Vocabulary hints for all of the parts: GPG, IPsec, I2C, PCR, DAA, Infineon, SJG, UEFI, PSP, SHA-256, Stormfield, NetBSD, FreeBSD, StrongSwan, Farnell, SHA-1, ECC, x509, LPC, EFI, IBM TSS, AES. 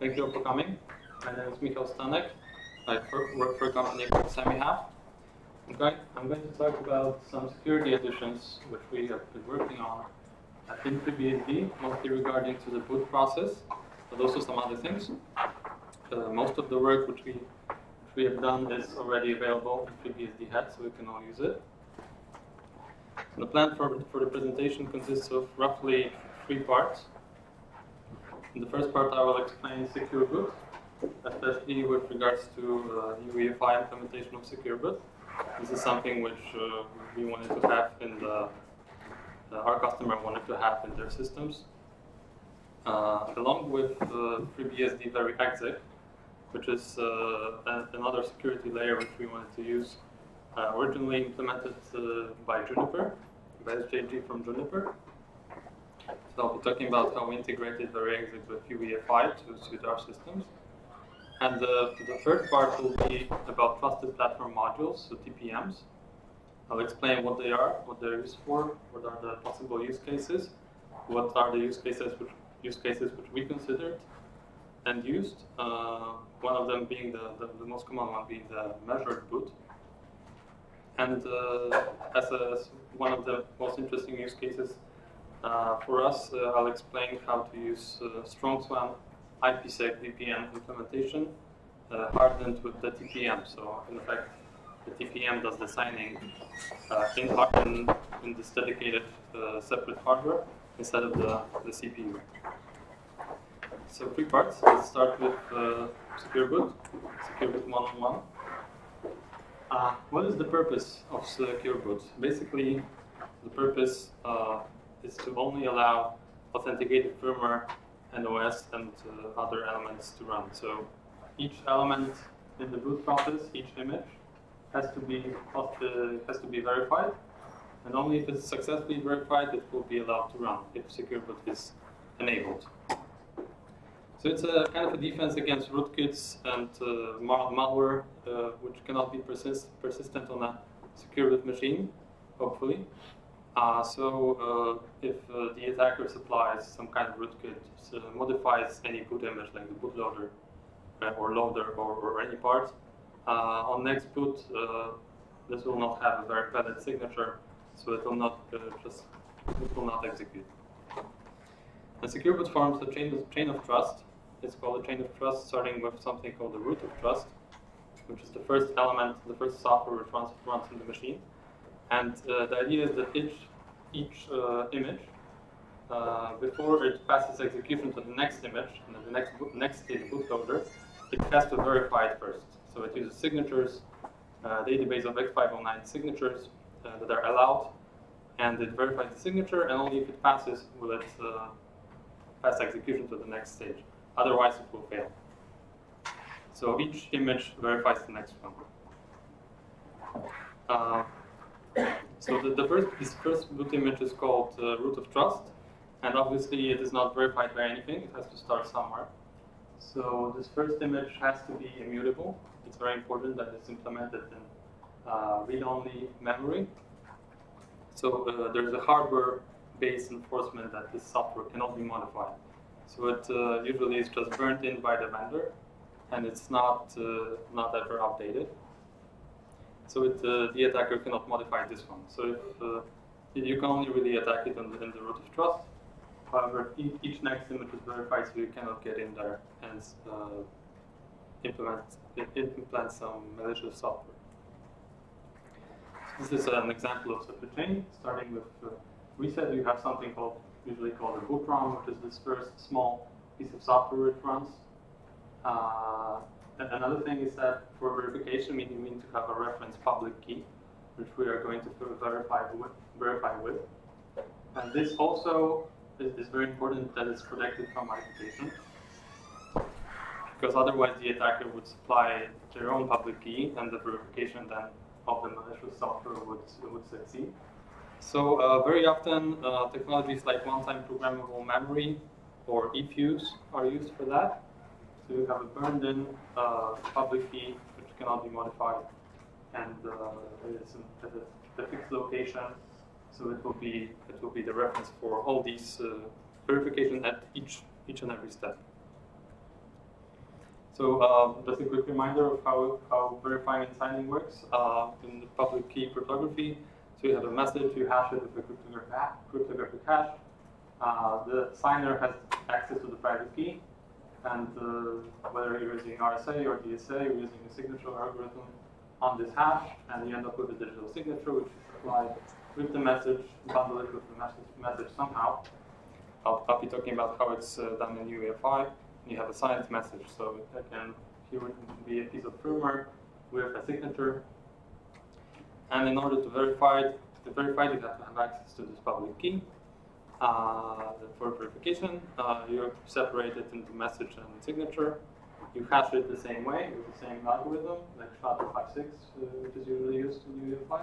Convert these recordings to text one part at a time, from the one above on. Thank you all for coming. My name is Michał Stanek. I work for a company called SemiHalf. Okay, I'm going to talk about some security additions which we have been working on at FreeBSD, mostly regarding to the boot process, but also some other things. Most of the work which we have done is already available in FreeBSD head, so we can all use it. So the plan for the presentation consists of roughly three parts. In the first part, I will explain Secure Boot, especially with regards to UEFI implementation of Secure Boot. This is something which we wanted to have in the our customer wanted to have in their systems, along with FreeBSD VeriExec, which is another security layer which we wanted to use. Originally implemented by Juniper, by SJG from Juniper. So I'll be talking about how we integrated VeriExec with UEFI to suit our systems. And the third part will be about Trusted Platform Modules, so TPMs. I'll explain what they are, what they're used for, what are the possible use cases, what are the use cases which we considered and used. One of them being the most common one being the measured boot. And as one of the most interesting use cases for us, I'll explain how to use StrongSwan IPsec VPN implementation hardened with the TPM. So in fact, the TPM does the signing in this dedicated separate hardware instead of the CPU. So three parts. Let's start with Secure Boot, Secure Boot 101. What is the purpose of Secure Boot? Basically, the purpose is to only allow authenticated firmware and OS and other elements to run. So each element in the boot process, each image, has to be verified, and only if it's successfully verified, it will be allowed to run if Secure Boot is enabled. So it's a kind of a defense against rootkits and malware, which cannot be persistent on a Secure Boot machine, hopefully. If the attacker supplies some kind of rootkit, modifies any boot image like the bootloader or loader or any part, on next boot, this will not have a very valid signature, so it will not execute. The Secure Boot forms a chain of trust. It's called a chain of trust, starting with something called the root of trust, which is the first element, the first software which runs in the machine. And the idea is that each image, before it passes execution to the next image, and the next stage bootloader, it has to verify it first. So it uses signatures, database of X509 signatures that are allowed, and it verifies the signature, and only if it passes will it pass execution to the next stage. Otherwise, it will fail. So each image verifies the next one. So this first boot image is called root of trust, and obviously it is not verified by anything. It has to start somewhere. So this first image has to be immutable. It's very important that it's implemented in read-only memory. So there's a hardware-based enforcement that this software cannot be modified. So it usually is just burnt in by the vendor, and it's not ever updated. So the attacker cannot modify this one. So if you can only really attack it in the root of trust. However, each next image is verified, so you cannot get in there and implant some malicious software. So this is an example of such a chain. Starting with reset, you have something usually called a boot ROM, which is this first small piece of software it runs. And another thing is that for verification, we need to have a reference public key, which we are going to verify with. And this also is very important that it's protected from modification, because otherwise the attacker would supply their own public key, and the verification then of the malicious software would succeed. So very often technologies like one-time programmable memory or eFuse are used for that. So you have a burned-in public key which cannot be modified, and it's at a fixed location. So it will be the reference for all these verification at each and every step. So just a quick reminder of how verifying and signing works in the public key cryptography. So you have a message, you hash it with a cryptographic hash. The signer has access to the private key, and whether you're using RSA or DSA, you're using a signature algorithm on this hash, and you end up with a digital signature, which is applied with the message, bundle it with the message somehow. I'll be talking about how it's done in UEFI. You have a signed message, so again, here would be a piece of firmware with a signature. And in order to verify it, you have to have access to this public key for verification. You separate it into message and signature. You hash it the same way with the same algorithm, like SHA-256, which is usually used in UEFI.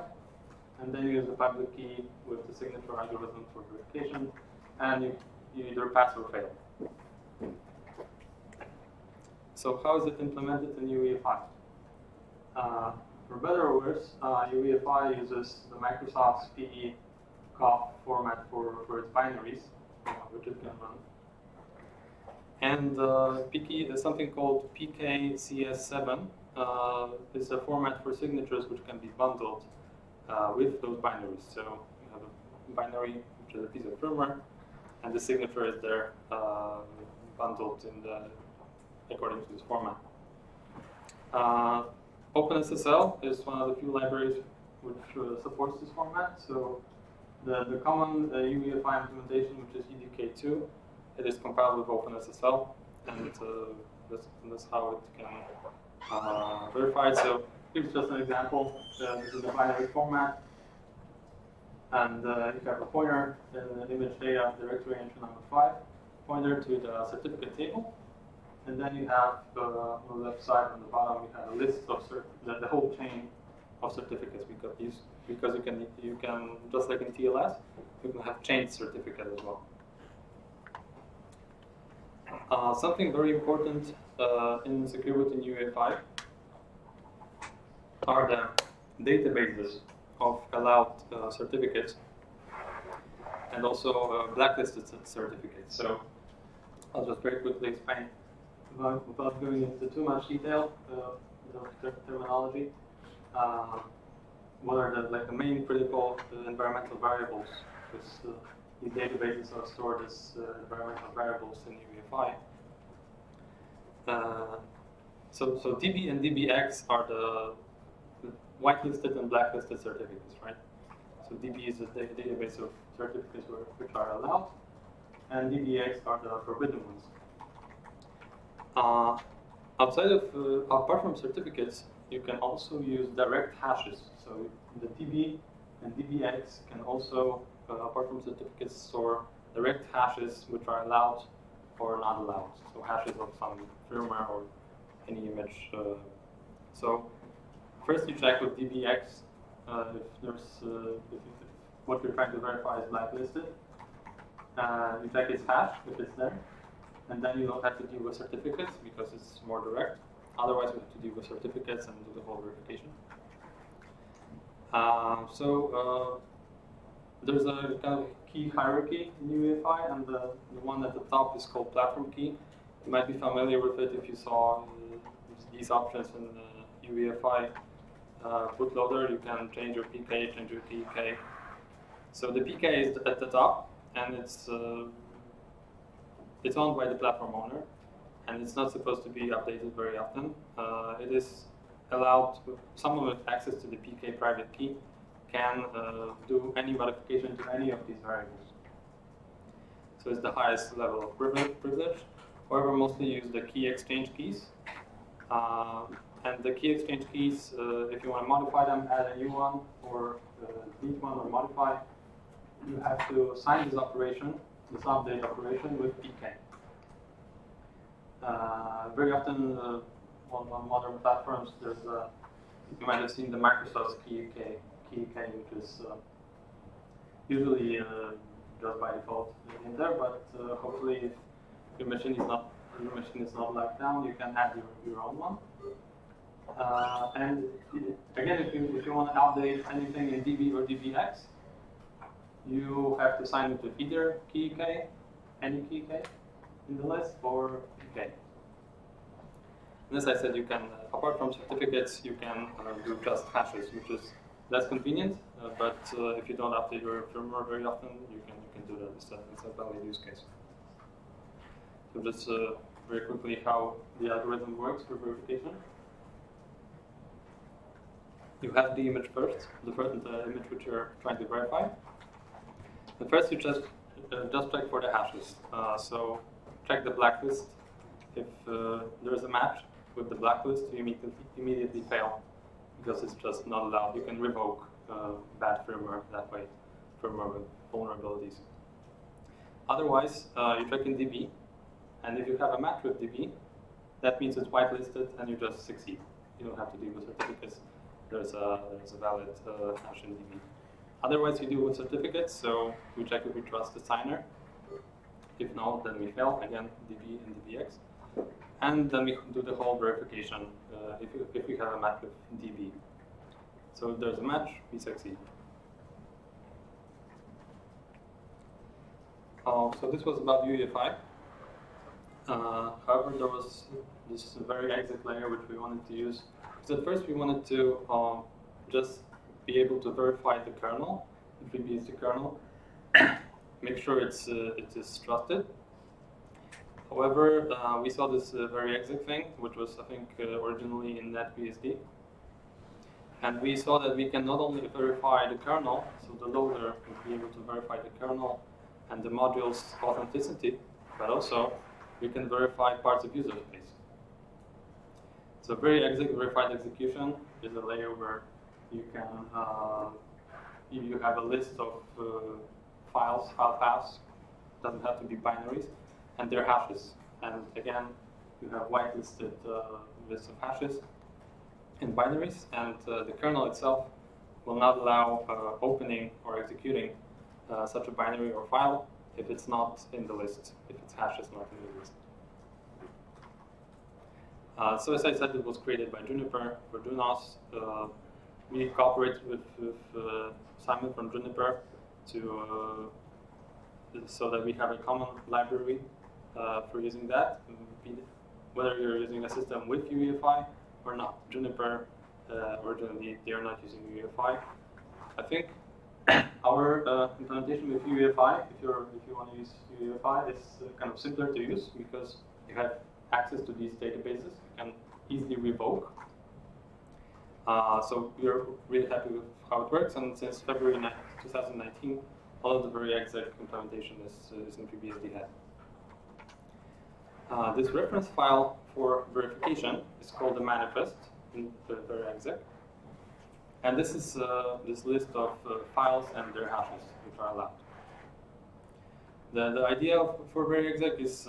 And then you use the public key with the signature algorithm for verification, and you either pass or fail. So how is it implemented in UEFI? For better or worse, UEFI uses the Microsoft's PE-COF format for its binaries, which it can run. And something called PKCS7 is a format for signatures which can be bundled with those binaries. So you have a binary, which is a piece of firmware, and the signature is there bundled in the according to this format. OpenSSL is one of the few libraries which supports this format. So the common UEFI implementation, which is EDK2, it is compiled with OpenSSL, and that's how it can verify. So here's just an example. This is the binary format, and you have a pointer in the image data directory entry number 5, pointer to the certificate table. And then you have, on the left side, on the bottom, you have a list of the whole chain of certificates, because you can just like in TLS, you can have chain certificate as well. Something very important in Secure Boot and UEFI are the databases of allowed certificates and also blacklisted certificates. So I'll just very quickly explain. Without going into too much detail of the terminology, what are the main critical environmental variables? Because these databases are stored as environmental variables in UEFI. So DB and DBX are the whitelisted and blacklisted certificates, right? So DB is the database of certificates which are allowed, and DBX are the forbidden ones. Apart from certificates, you can also use direct hashes. So the DB and DBX can also, apart from certificates, store direct hashes which are allowed or not allowed. So hashes of some firmware or any image. So first you check with DBX if there's if what you're trying to verify is blacklisted. You check its hash if it's there. And then you don't have to deal with certificates because it's more direct. Otherwise, we have to deal with certificates and do the whole verification. There's a kind of key hierarchy in UEFI, and the one at the top is called platform key. You might be familiar with it if you saw these options in UEFI bootloader. You can change your PK, change your TK. So the PK is at the top, and it's owned by the platform owner, and it's not supposed to be updated very often. It is allowed, someone with access to the PK private key can do any modification to any of these variables. So it's the highest level of privilege. However, mostly use the key exchange keys. And the key exchange keys, if you want to modify them, add a new one, or delete one, or modify, you have to sign this operation, this update operation with PK. Very often on modern platforms, there's you might have seen the Microsoft's key K, which is usually just by default in there. But hopefully, if your machine is not locked down, you can add your own one. And again, if you want to update anything in DB or DBX, you have to sign it with either key K, any key K in the list, or PK. And as I said, you can, apart from certificates, you can do just hashes, which is less convenient. But if you don't update your firmware very often, you can do that. It's a valid use case. So just very quickly how the algorithm works for verification. You have the image first, the image which you're trying to verify. And first, you just check for the hashes. So check the blacklist. If there is a match with the blacklist, you immediately fail because it's just not allowed. You can revoke bad firmware that way, firmware with vulnerabilities. Otherwise, you check in DB, and if you have a match with DB, that means it's whitelisted, and you just succeed. You don't have to deal with certificates. There's a valid hash in DB. Otherwise, you deal with certificates, so we check if we trust the signer. If not, then we fail, again, DB and DBX. And then we do the whole verification if we have a match with DB. So if there's a match, we succeed. So this was about UEFI. However, there was this VeriExec layer which we wanted to use. So first, we wanted to just be able to verify the kernel, the FreeBSD kernel, make sure it is trusted. However, we saw this VeriExec thing, which was, I think, originally in NetBSD. And we saw that we can not only verify the kernel, so the loader will be able to verify the kernel and the module's authenticity, but also we can verify parts of user space. So VeriExec, verified execution, is a layer where you can, you have a list of files, file paths, doesn't have to be binaries, and their hashes. And again, you have whitelisted lists of hashes and binaries, and the kernel itself will not allow opening or executing such a binary or file if it's not in the list, if its hash is not in the list. So as I said, it was created by Juniper for Junos. We cooperated with Simon from Juniper to so that we have a common library for using that, whether you're using a system with UEFI or not. Juniper originally they are not using UEFI. I think our implementation with UEFI, if you want to use UEFI, is kind of simpler to use because you have access to these databases and easily revoke. So we're really happy with how it works, and since February 9, 2019, all of the VeriExec implementation is in FreeBSD head. This reference file for verification is called the manifest in the VeriExec, and this is this list of files and their hashes which are allowed. The idea for VeriExec is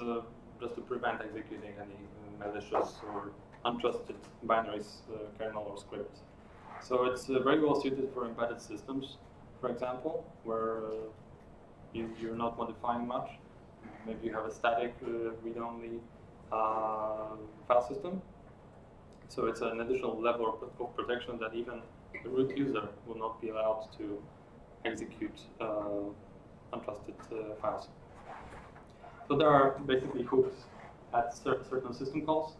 just to prevent executing any malicious or untrusted binaries, kernel or scripts. So it's very well suited for embedded systems, for example, where you're not modifying much. Maybe you have a static read-only file system. So it's an additional level of protection that even the root user will not be allowed to execute untrusted files. So there are basically hooks at certain system calls,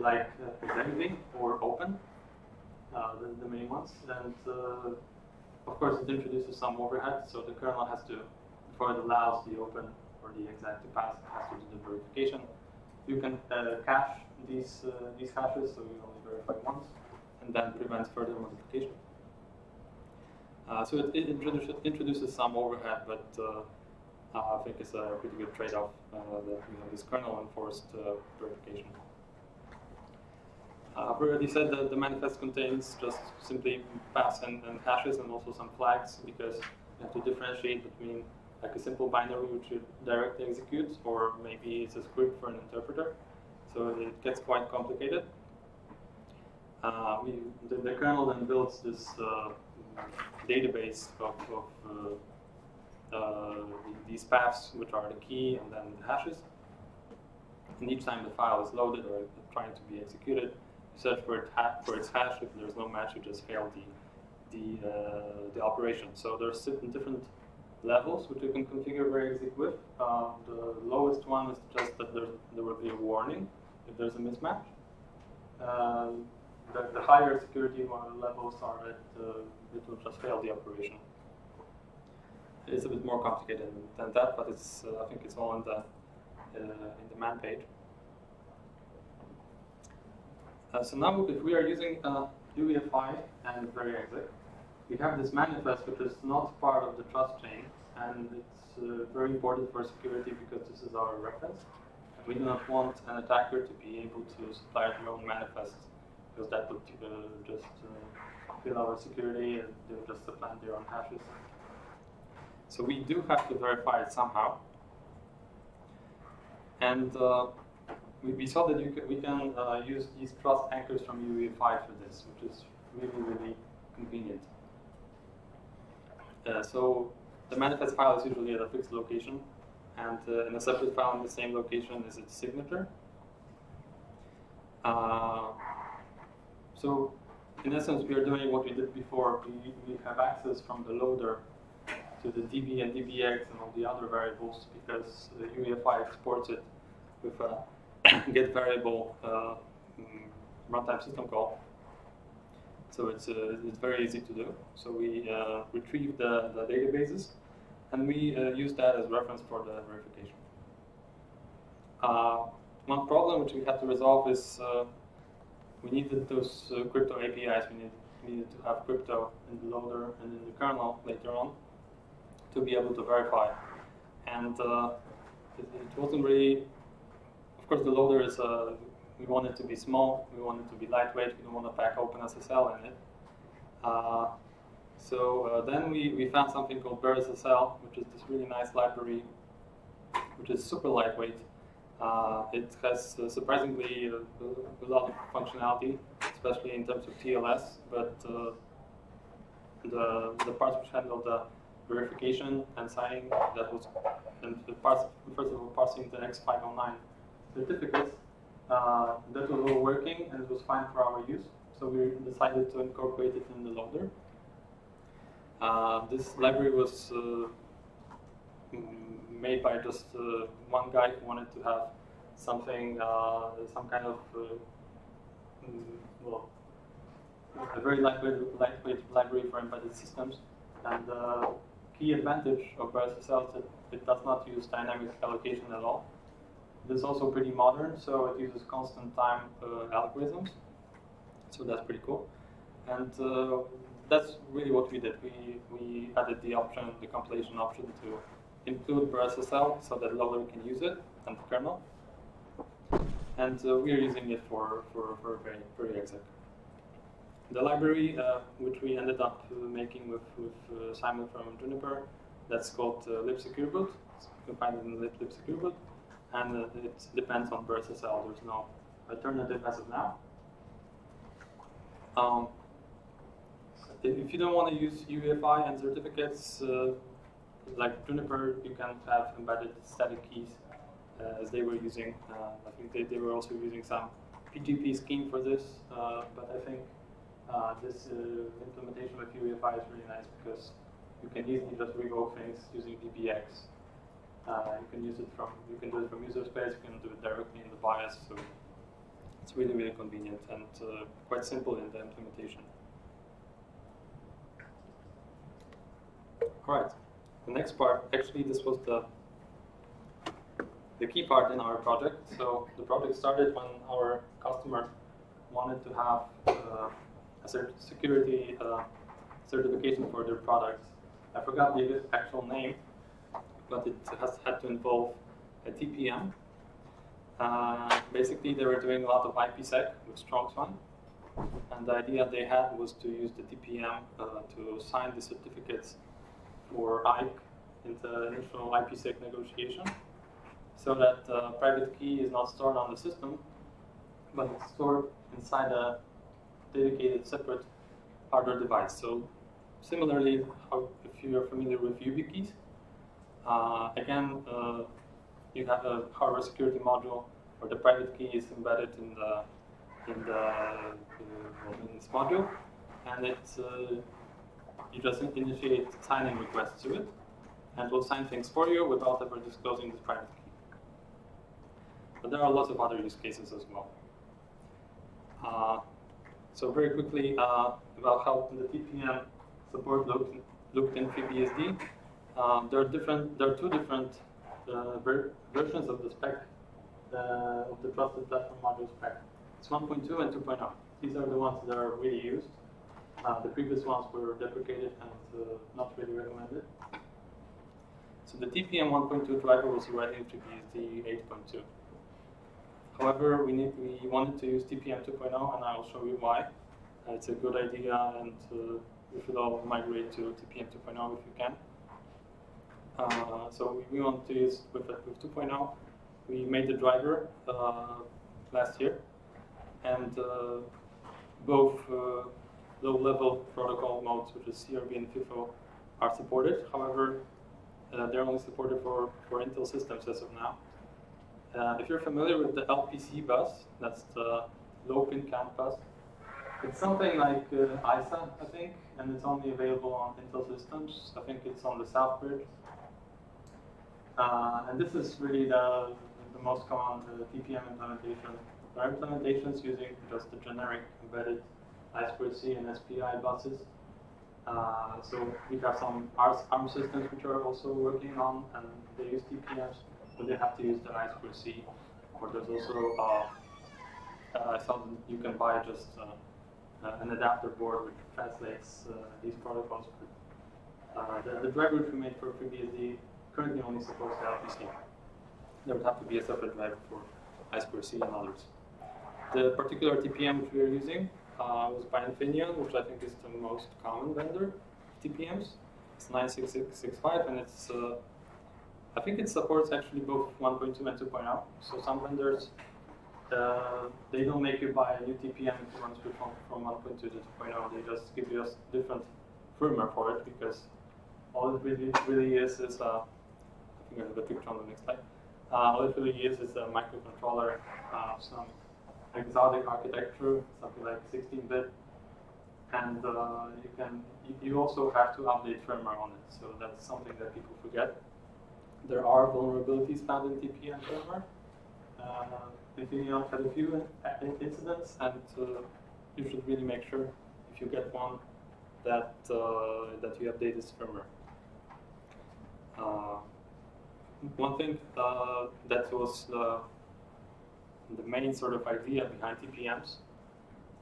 like execv or open, the main ones. And of course, it introduces some overhead. So the kernel has to, before it allows the open or the exec to pass, it has to do the verification. You can cache these hashes, so you only verify once, and then prevents further modification. So it introduces some overhead, but I think it's a pretty good trade-off that this kernel-enforced verification. I've already said that the manifest contains just simply paths and hashes and also some flags, because you have to differentiate between like a simple binary which you directly execute, or maybe it's a script for an interpreter. So it gets quite complicated. The kernel then builds this database of these paths, which are the key and then the hashes. And each time the file is loaded or trying to be executed, search for its hash. If there's no match, you just fail the operation. So there's different levels which you can configure VeriExec with. The lowest one is just that there will be a warning if there's a mismatch. The higher security levels are at it will just fail the operation. It's a bit more complicated than that, but it's I think it's all in the man page. So now, if we are using UEFI and VeriExec, we have this manifest which is not part of the trust chain, and it's very important for security because this is our reference. And we do not want an attacker to be able to supply their own manifest, because that would just fill our security and they would just supply their own hashes. So we do have to verify it somehow. And we saw that we can use these trust anchors from UEFI for this, which is really convenient. So the manifest file is usually at a fixed location, and in a separate file in the same location is its signature. So in essence, we are doing what we did before. We have access from the loader to the DB and DBX and all the other variables, because UEFI exports it with a get variable runtime system call. So it's very easy to do. So we retrieve the databases, and we use that as reference for the verification. One problem which we had to resolve is we needed those crypto APIs. We needed to have crypto in the loader and in the kernel later on to be able to verify. And it wasn't really. Of course, the loader is we want it to be small, we want it to be lightweight, we don't want to pack OpenSSL in it. Then we found something called BearSSL, which is this really nice library, which is super lightweight. It has surprisingly a lot of functionality, especially in terms of TLS, but the parts which handle the verification and signing, that was parsing the X509 certificates, that was all working and it was fine for our use. So we decided to incorporate it in the loader. This library was made by just one guy who wanted to have something, some kind of, well, a very lightweight library for embedded systems. And the key advantage of BearSSL is that it does not use dynamic allocation at all. It's also pretty modern, so it uses constant time algorithms, so that's pretty cool. And that's really what we did. We added the option, the compilation option, to include BearSSL so that loader can use it and the kernel. And we are using it for VeriExec. The library which we ended up making with Simon from Juniper, that's called libsecureboot. You can find it in libsecureboot. And it depends on BearSSL. There's no alternative as of now. If you don't want to use UEFI and certificates, like Juniper, you can have embedded static keys as they were using. I think they were also using some PGP scheme for this, but I think this implementation of UEFI is really nice because you can easily just revoke things using DBX. You can do it from user space. You can do it directly in the BIOS. So it's really convenient and quite simple in the implementation. All right, the next part. Actually, this was the key part in our project. So the project started when our customer wanted to have a security certification for their products. I forgot the actual name, but it has had to involve a TPM. Basically, they were doing a lot of IPsec with StrongSwan, and the idea they had was to use the TPM to sign the certificates for IPsec in the initial IPsec negotiation, so that private key is not stored on the system, but it's stored inside a dedicated, separate hardware device. So similarly, if you are familiar with YubiKeys, again, you have a hardware security module where the private key is embedded in this module, and it's you just initiate signing requests to it, and it will sign things for you without ever disclosing this private key. But there are lots of other use cases as well. So very quickly about how the TPM support looked in FreeBSD. There are two different versions of the spec, of the Trusted Platform Module spec. It's 1.2 and 2.0. These are the ones that are really used. The previous ones were deprecated and not really recommended. So the TPM 1.2 driver was already in FreeBSD 8.2. However, we wanted to use TPM 2.0, and I will show you why. It's a good idea, and you should all migrate to TPM 2.0 if you can. So we want to use with 2.0. We made the driver last year, and both low-level protocol modes, which is CRB and FIFO, are supported. However, they're only supported for Intel systems as of now. If you're familiar with the LPC bus, that's the low pin count bus, it's something like ISA, I think, and it's only available on Intel systems. I think it's on the South Bridge. And this is really the most common TPM implementation. There are implementations using just the generic embedded I2C and SPI buses. So we have some ARM systems which are also working on, and they use TPMs. But they have to use the I2C, or there's also something you can buy, just an adapter board which translates these protocols. The driver which we made for FreeBSD currently only supports the LPC. There would have to be a separate driver for I2C and others. The particular TPM which we are using was by Infineon, which I think is the most common vendor of TPMs. It's 96665, and it's I think it supports actually both 1.2 and 2.0. So some vendors, they don't make you buy a new TPM if you want to switch from 1.2 to 2.0. They just give you a different firmware for it, because all it really is I think I have a picture on the next slide. All it really is a microcontroller, some exotic architecture, something like 16-bit, and you also have to update firmware on it. So that's something that people forget. There are vulnerabilities found in TPM firmware. Infineon had a few incidents, and you should really make sure, if you get one, that that you update this firmware. One thing that was the main sort of idea behind TPMs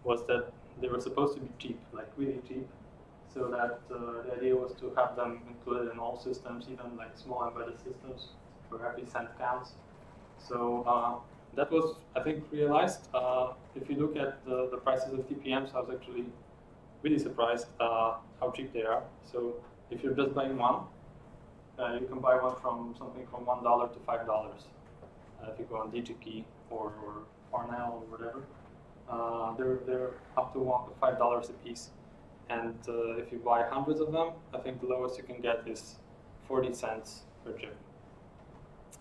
was that they were supposed to be cheap, like really cheap. So that the idea was to have them included in all systems, even like small embedded systems, where every cent counts. So that was, I think, realized. If you look at the prices of TPMs, I was actually really surprised how cheap they are. So if you're just buying one, you can buy one from something from $1 to $5 if you go on DigiKey or Farnell or whatever. They're up to $5 a piece. And if you buy hundreds of them, I think the lowest you can get is 40 cents per chip.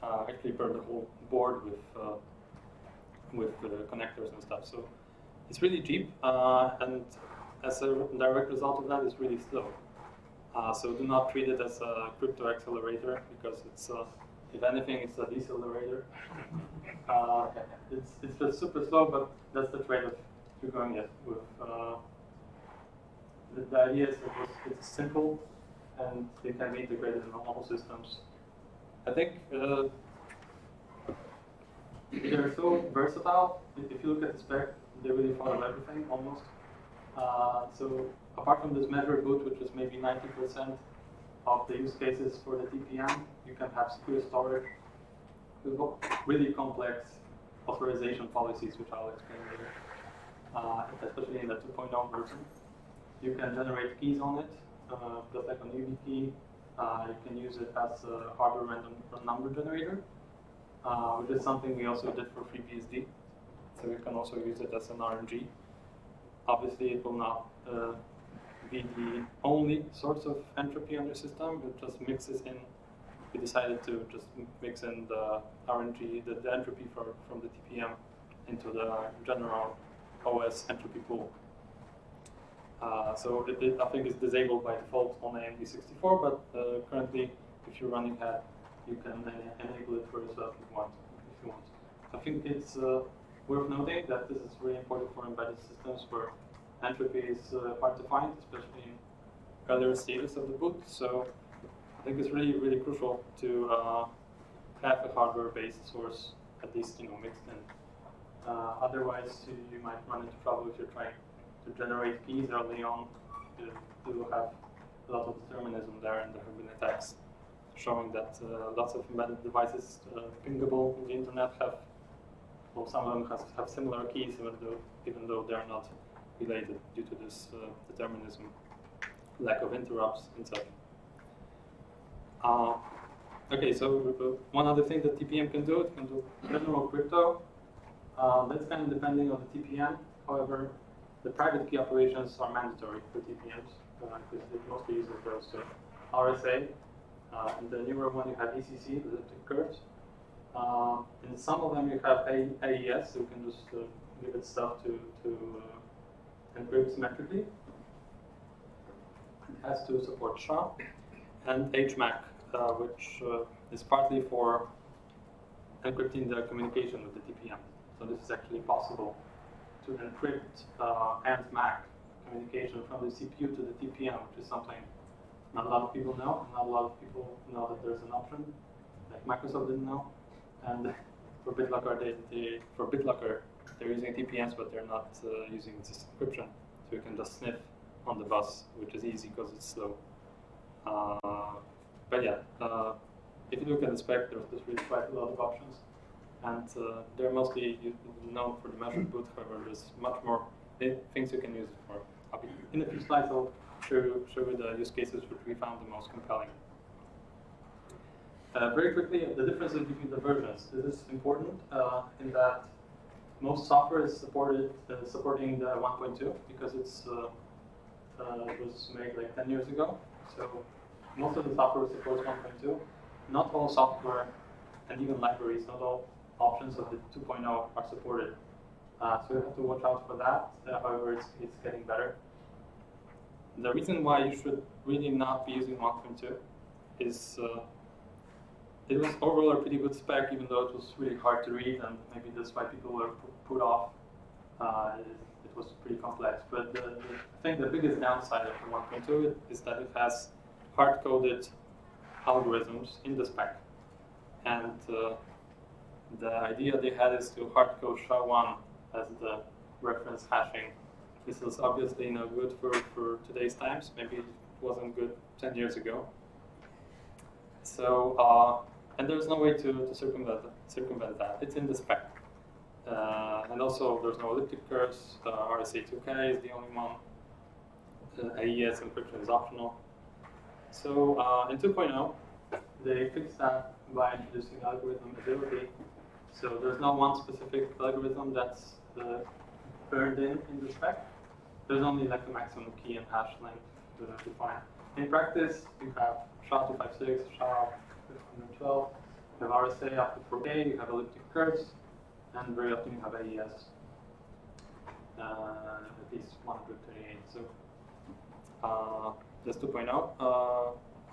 Actually, per the whole board with connectors and stuff. So it's really cheap, and as a direct result of that, it's really slow. So do not treat it as a crypto accelerator, because it's, if anything, it's a decelerator. It's just super slow, but that's the trade-off you're going at with. The idea is that it's simple, and they can be integrated in all systems. I think they're so versatile. If you look at the spec, they really follow everything, almost. So apart from this measure boot, which is maybe 90% of the use cases for the TPM, you can have secure storage with really complex authorization policies, which I'll explain later, especially in the 2.0 version. You can generate keys on it, just like on YubiKey. You can use it as a hardware random number generator, which is something we also did for FreeBSD. So you can also use it as an RNG. Obviously, it will not be the only source of entropy on your system. It just mixes in. We decided to just mix in the RNG, the entropy from the TPM, into the general OS entropy pool. So it I think it's disabled by default on AMD64, but currently, if you're running that, you can enable it for yourself if you want. I think it's worth noting that this is really important for embedded systems where entropy is hard to find, especially in other status of the boot. So I think it's really, really crucial to have a hardware-based source, at least genomics. And otherwise, you might run into trouble if you're trying to generate keys early on. You have a lot of determinism there, and there have been attacks showing that lots of embedded devices pingable in the internet have, well, some of them have similar keys, even though they're not related due to this determinism, lack of interrupts, and such. Okay, so one other thing that TPM can do, it can do general crypto. That's kind of depending on the TPM. However, the private key operations are mandatory for TPMs because it mostly uses those. So RSA, and the newer one you have ECC, the curves. In some of them you have AES, so you can just give it stuff to encrypt symmetrically. It has to support SHA and HMAC, which is partly for encrypting the communication with the TPM. So this is actually possible to encrypt and MAC communication from the CPU to the TPM, which is something not a lot of people know. Not a lot of people know that there's an option. Like Microsoft didn't know, and for BitLocker, they're using TPMs, but they're not using this encryption. So you can just sniff on the bus, which is easy because it's slow. But yeah, if you look at the spec, there's really quite a lot of options. And they're mostly known for the measured boot, however, there's much more things you can use it for. In a few slides, I'll show you the use cases which we found the most compelling. Very quickly, the differences between the versions. This is important in that most software is supporting the 1.2 because it was made like 10 years ago. So most of the software supports 1.2. Not all software and even libraries, not all options of the 2.0 are supported. So you have to watch out for that. However, it's getting better. The reason why you should really not be using 1.2 is it was overall a pretty good spec, even though it was really hard to read, and maybe that's why people were put off. It was pretty complex. But I think the biggest downside of 1.2 is that it has hard-coded algorithms in the spec. And the idea they had is to hard-code SHA-1 as the reference hashing. This is obviously not good for today's times. Maybe it wasn't good 10 years ago. So, and there's no way to circumvent that. It's in the spec. And also, there's no elliptic curves. RSA 2K is the only one. AES encryption is optional. So, in 2.0, they fixed that by introducing algorithm agility. So there's not one specific algorithm that's burned in the spec. There's only like a maximum key and hash length to define. In practice, you have SHA-256, SHA-112, you have RSA up to 4K, you have elliptic curves, and very often you have AES, at least 128. So that's 2.0.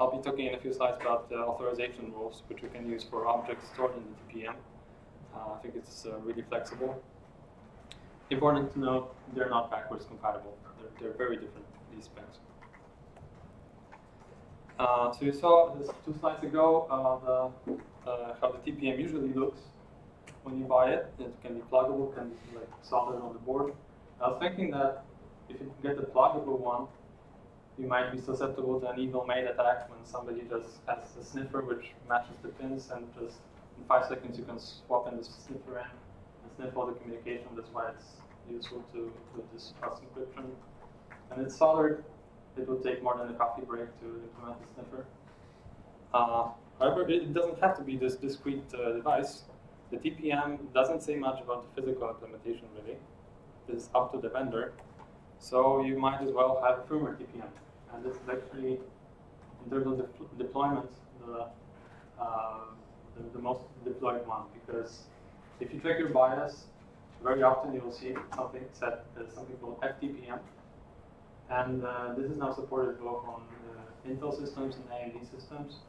I'll be talking in a few slides about the authorization rules, which we can use for objects stored in the TPM. I think it's really flexible. Important to note, they're not backwards compatible. They're very different, these specs. So you saw this 2 slides ago how the TPM usually looks when you buy it. It can be pluggable, can be like soldered on the board. I was thinking that if you get the pluggable one, you might be susceptible to an evil-made attack when somebody just has a sniffer which matches the pins, and just in 5 seconds you can swap in the sniffer in and sniff all the communication. That's why it's useful to do this trust encryption. And it's soldered. It would take more than a coffee break to implement the sniffer. However, it doesn't have to be this discrete device. The TPM doesn't say much about the physical implementation, really. This is up to the vendor. So you might as well have a firmware TPM. And this is actually, in terms of deployment, the most deployed one. Because if you check your BIOS, very often you'll see something said, something called fTPM. And this is now supported both on Intel systems and AMD systems.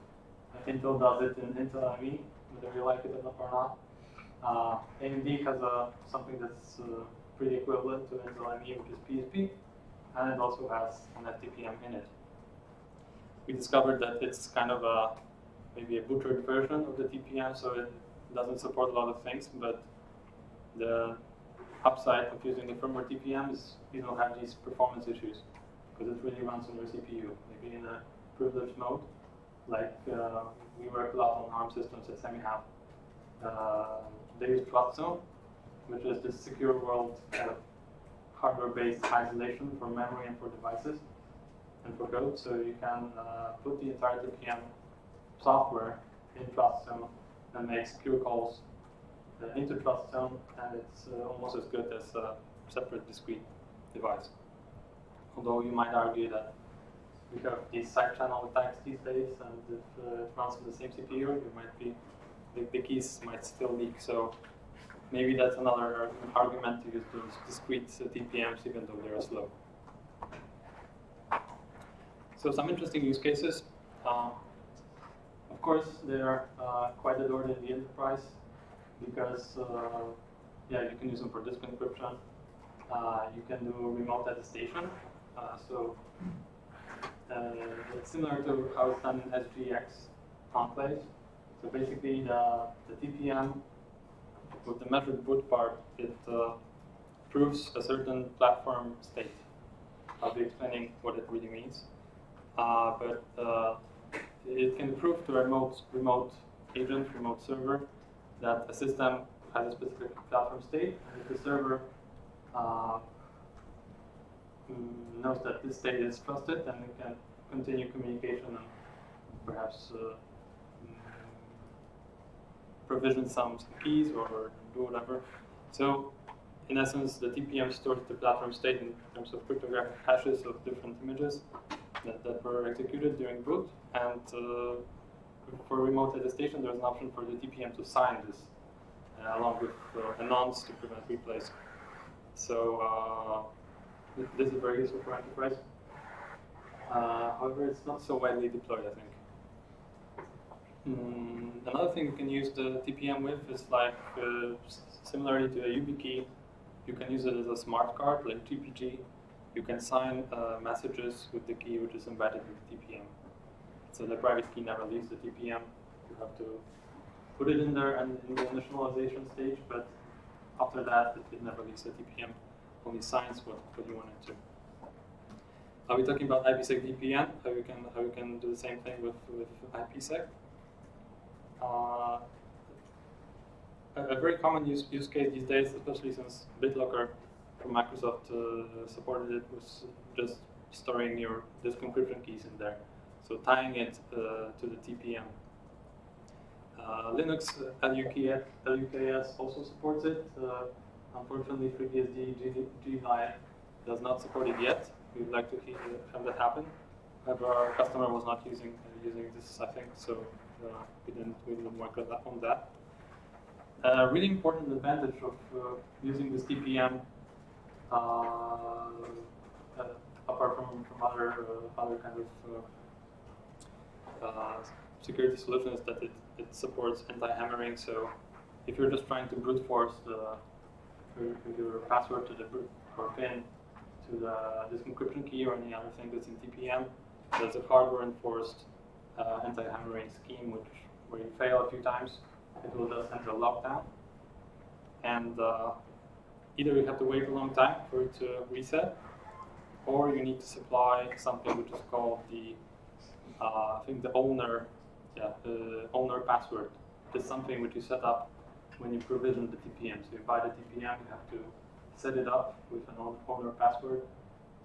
Intel does it in Intel ME, whether you like it or not. AMD has something that's pretty equivalent to Intel ME, which is PSP, and it also has an FTPM in it. We discovered that it's kind of maybe a butchered version of the TPM, so it doesn't support a lot of things, but the upside of using the firmware TPM is you don't have these performance issues, because it really runs on your CPU, maybe in a privileged mode. Like we work a lot on ARM systems at SemiHalf. They use TrustZone, which is this secure world kind of hardware-based isolation for memory and for devices and for code. So you can put the entire TPM software in TrustZone and make secure calls into TrustZone, and it's almost as good as a separate discrete device. Although you might argue that we have these side channel attacks these days, and if it runs on the same CPU, it might be the keys might still leak. So maybe that's another argument to use those discrete TPMs, even though they're slow. So some interesting use cases. Of course, they are quite adored in the enterprise because you can use them for disk encryption. You can do remote attestation. It's similar to how it's done in SGX enclaves. So basically, the TPM with the measured boot part, it proves a certain platform state. I'll be explaining what it really means. But it can prove to a remote agent, remote server, that a system has a specific platform state, and if the server knows that this state is trusted, and it can continue communication and perhaps provision some keys or do whatever. So, in essence, the TPM stores the platform state in terms of cryptographic hashes of different images that were executed during boot. And for remote attestation, there's an option for the TPM to sign this along with anons to prevent replays. So this is very useful for enterprise. However, it's not so widely deployed, I think. Another thing you can use the TPM with is like, similarly to a YubiKey, you can use it as a smart card, like TPG. You can sign messages with the key which is embedded with the TPM. So the private key never leaves the TPM. You have to put it in there and in the initialization stage, but after that, it never leaves the TPM, only signs what you want it to. Are we talking about IPsec VPN? How you can do the same thing with IPsec? A very common use case these days, especially since BitLocker from Microsoft supported it, was just storing your disk encryption keys in there. So tying it to the TPM. Linux LUKS also supports it. Unfortunately, FreeBSD G-Live does not support it yet. We'd like to have that happen. However, our customer was not using this, I think, so we didn't work on that. A really important advantage of using this TPM, apart from other kind of security solutions, that it supports anti-hammering. So if you're just trying to brute force your password to the or pin to this encryption key or any other thing that's in TPM, there's a hardware-enforced anti-hammering scheme, where you fail a few times, it will just enter a lockdown, and either you have to wait a long time for it to reset, or you need to supply something which is called the owner password. It's something which you set up when you provision the TPM. So you buy the TPM, you have to set it up with an owner password,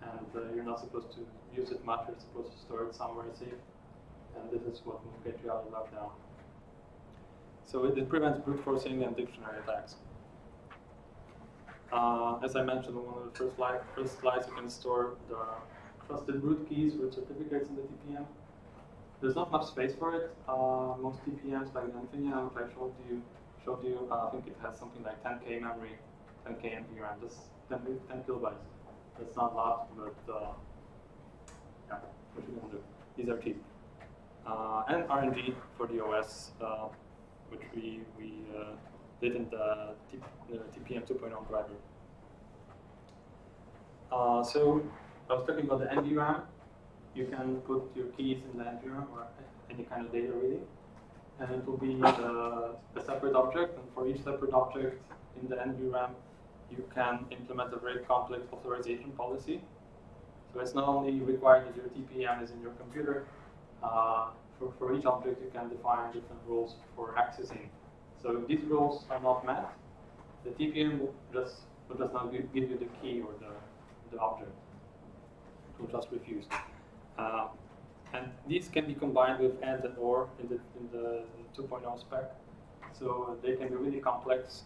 and you're not supposed to use it much. You're supposed to store it somewhere safe, and this is what will get you out of lockdown. So it prevents brute forcing and dictionary attacks. As I mentioned on one of the first slides, you can store the trusted root keys with certificates in the TPM. There's not much space for it. Most TPMs, like the Infineon, which I showed you, I think it has something like 10K memory, 10K NVRAM, just 10 kilobytes. That's not a lot, but yeah, what you can do. These are cheap. And RNG for the OS, which we didn't TPM 2.0 driver. So I was talking about the NVRAM. You can put your keys in the NVRAM or any kind of data really, and it will be a separate object. And for each separate object in the NVRAM, you can implement a very complex authorization policy. So it's not only required that your TPM is in your computer. For each object, you can define different rules for accessing. So if these rules are not met, the TPM will just not give you the key or the object. It will just refuse. And these can be combined with AND and OR in the 2.0 spec. So they can be really complex.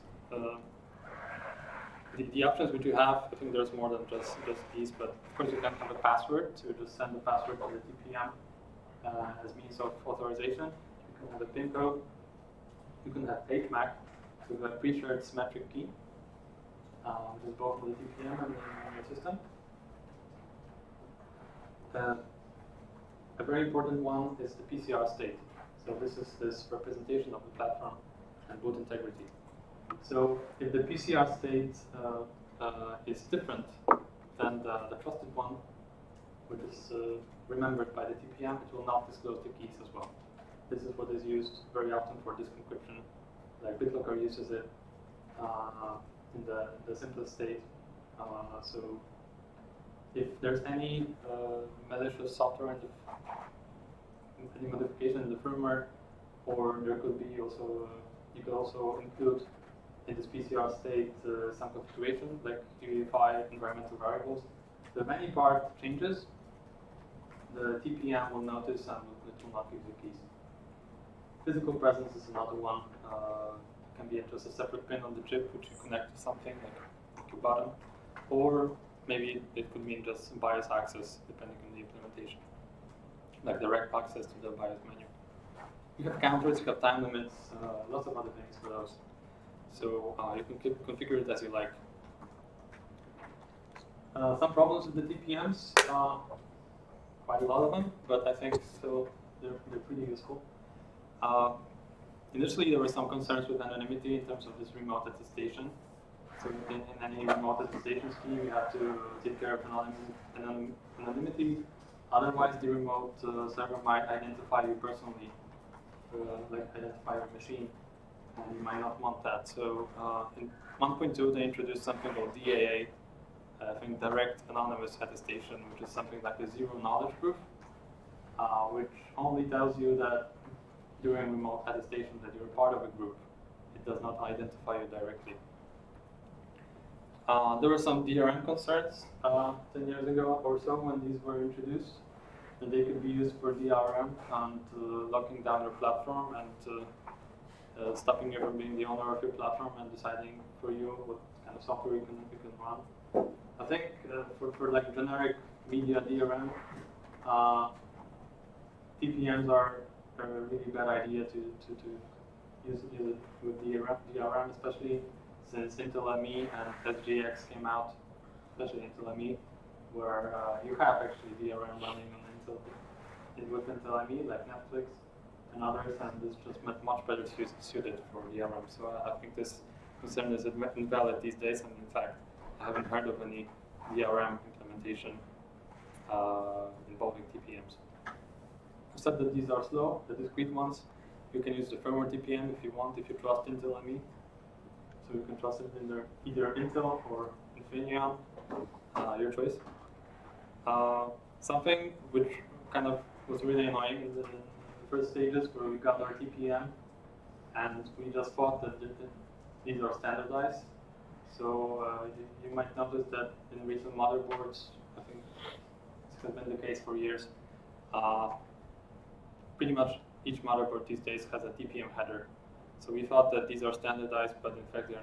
The options which you have, I think there's more than just these, but of course you can have a password, so you just send the password to the TPM as means of authorization. You can have a PIN code, you can have HMAC, so you have a pre-shared symmetric key, which is both for the TPM and the system. A very important one is the PCR state. So this is this representation of the platform and boot integrity. So if the PCR state is different than the trusted one, which is remembered by the TPM, it will not disclose the keys as well. This is what is used very often for disk encryption. Like BitLocker uses it in the simplest state. So if there's any malicious software and any modification in the firmware, or there could be also, you could also include in this PCR state some configuration, like UEFI, environmental variables. So if any part changes, the TPM will notice and it will not give the keys. Physical presence is another one. It can be just a separate pin on the chip which you connect to something, like your bottom. Or maybe it could mean just BIOS access, depending on the implementation, like direct access to the BIOS menu. You have counters, you have time limits, lots of other things for those. So you can configure it as you like. Some problems with the TPMs, quite a lot of them, but I think still they're pretty useful. Initially, there were some concerns with anonymity in terms of this remote attestation. So in any remote attestation scheme, you have to take care of anonymity. Otherwise, the remote server might identify you personally, like identify your machine. And you might not want that. So in 1.2, they introduced something called DAA, I think direct anonymous attestation, which is something like a zero knowledge proof, which only tells you that during remote attestation that you're part of a group. It does not identify you directly. There were some DRM concerns 10 years ago or so when these were introduced, and they could be used for DRM and locking down your platform and stopping you from being the owner of your platform and deciding for you what kind of software you can run. I think for like generic media DRM, TPMs are a really bad idea to use it with DRM, especially since Intel ME and SGX came out, especially Intel ME, where you have actually DRM running on Intel with Intel ME, like Netflix and others, and it's just much better suited for DRM. So I think this concern is invalid these days, and in fact, I haven't heard of any DRM implementation involving TPMs. Except that these are slow, the discrete ones. You can use the firmware TPM if you want, if you trust Intel ME. So you can trust it in either Intel or Infineon, your choice. Something which kind of was really annoying is that first stages where we got our TPM and we just thought that these are standardized. So you might notice that in recent motherboards, I think this has been the case for years, pretty much each motherboard these days has a TPM header. So we thought that these are standardized, but in fact they're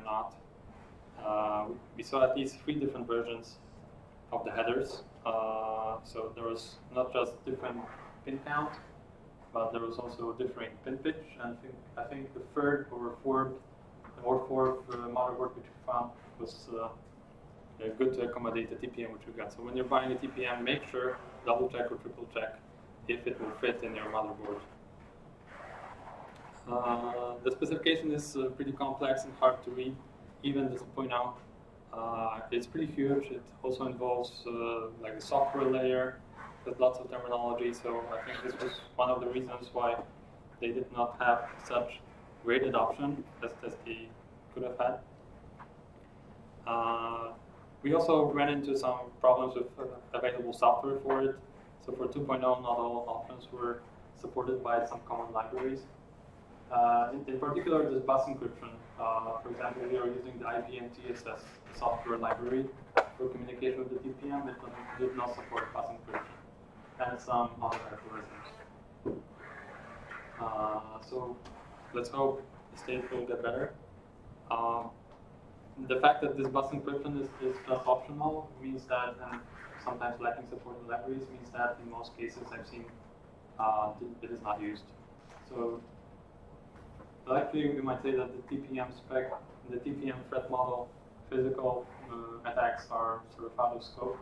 not. We saw at least 3 different versions of the headers. So there was not just different pin count, but there was also differing pin pitch, and I think the third or fourth motherboard which we found was good to accommodate the TPM which we got. So when you're buying a TPM, make sure double check or triple check if it will fit in your motherboard. The specification is pretty complex and hard to read, even at this point now. It's pretty huge. It also involves like the software layer with lots of terminology. So I think this was one of the reasons why they did not have such great adoption as they could have had. We also ran into some problems with available software for it. So for 2.0, not all options were supported by some common libraries. In particular, this bus encryption. For example, we are using the IBM TSS software library for communication with the TPM, but it did not support bus encryption and some other algorithms. So let's hope the state will get better. The fact that this bus encryption is just optional means that, and sometimes lacking support in libraries, means that in most cases I've seen it is not used. So actually, we might say that the TPM spec, the TPM threat model, physical attacks are sort of out of scope.